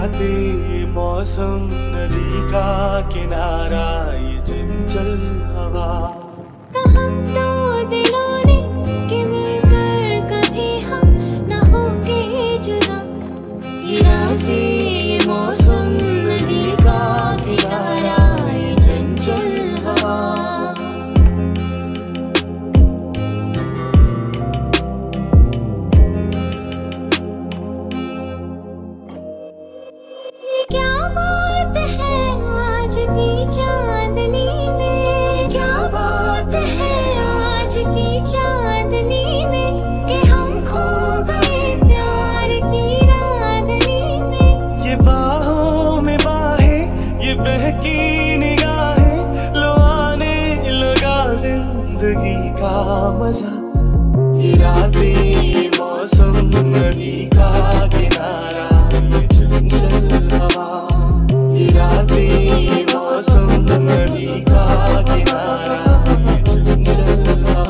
रातें ये मौसम, नदी का किनारा, ये चंचल हवा। कहा तो दिलों ने कि मिलकर कभी हम न होंगे जुदा। ये रातें ये मौसम, नदी का किनारा, ये चंचल हवा। की निगाहें लो, आने लगा जिंदगी का मजा। ये रातें ये मौसम, नदी का किनारा, ये चंचल हवा। ये रातें ये मौसम, नदी का किनारा, ये चंचल हवा।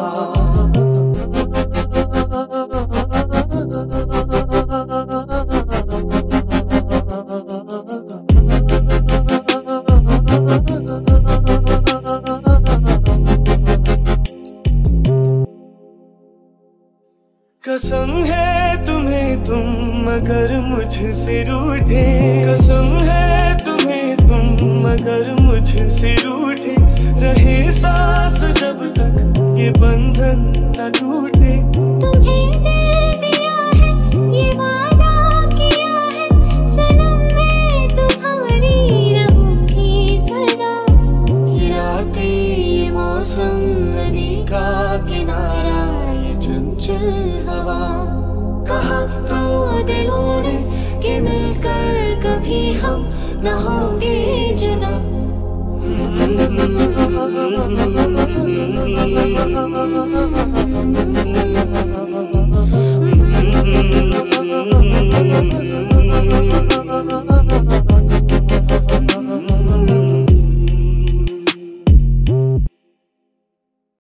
कसम है तुम्हें तुम मगर मुझसे रूठे। कसम है तुम्हें तुम मगर मुझसे रूठे। रहे सांस जब तक ये बंधन न टूटे। तुम्हें दिल दिया है, ये वादा किया है, सनम मैं तुम्हारी रहूंगी सदा। ये रातें ये मौसम, नदी का किनारा, चंचल हवा। कहा तो दिलों ने कि मिलकर कभी हम न होंगे जुदा।